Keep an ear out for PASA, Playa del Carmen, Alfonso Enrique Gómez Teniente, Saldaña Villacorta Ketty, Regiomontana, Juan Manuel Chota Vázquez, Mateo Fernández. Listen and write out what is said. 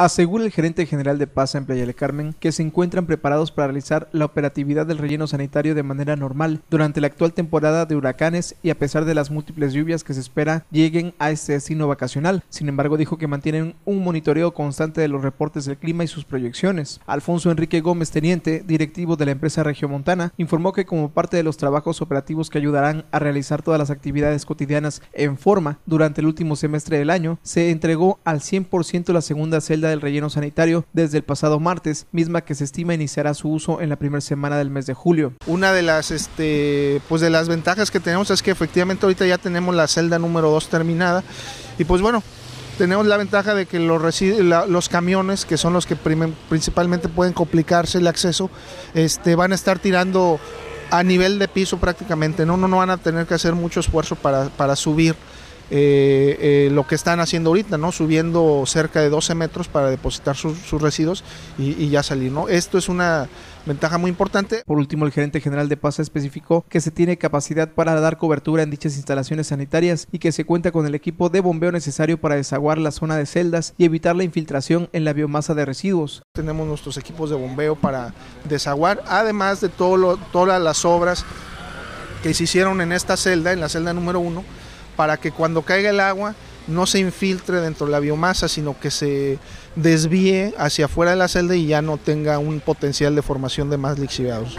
Asegura el gerente general de PASA en Playa del Carmen que se encuentran preparados para realizar la operatividad del relleno sanitario de manera normal durante la actual temporada de huracanes y a pesar de las múltiples lluvias que se espera lleguen a este destino vacacional. Sin embargo, dijo que mantienen un monitoreo constante de los reportes del clima y sus proyecciones. Alfonso Enrique Gómez Teniente, directivo de la empresa Regiomontana, informó que como parte de los trabajos operativos que ayudarán a realizar todas las actividades cotidianas en forma durante el último semestre del año, se entregó al 100% la segunda celda del relleno sanitario desde el pasado martes, misma que se estima iniciará su uso en la primera semana del mes de julio. Una de las pues de las ventajas que tenemos es que efectivamente ahorita ya tenemos la celda número 2 terminada y pues bueno, tenemos la ventaja de que los camiones, que son los que principalmente pueden complicarse el acceso, van a estar tirando a nivel de piso prácticamente, no van a tener que hacer mucho esfuerzo para subir. Lo que están haciendo ahorita, ¿no? Subiendo cerca de 12 metros para depositar sus residuos y ya salir, ¿no? Esto es una ventaja muy importante. Por último, el gerente general de PASA especificó que se tiene capacidad para dar cobertura en dichas instalaciones sanitarias y que se cuenta con el equipo de bombeo necesario para desaguar la zona de celdas y evitar la infiltración en la biomasa de residuos. Tenemos nuestros equipos de bombeo para desaguar, además de todas las obras que se hicieron en esta celda, en la celda número 1, para que cuando caiga el agua no se infiltre dentro de la biomasa, sino que se desvíe hacia afuera de la celda y ya no tenga un potencial de formación de más lixiviados.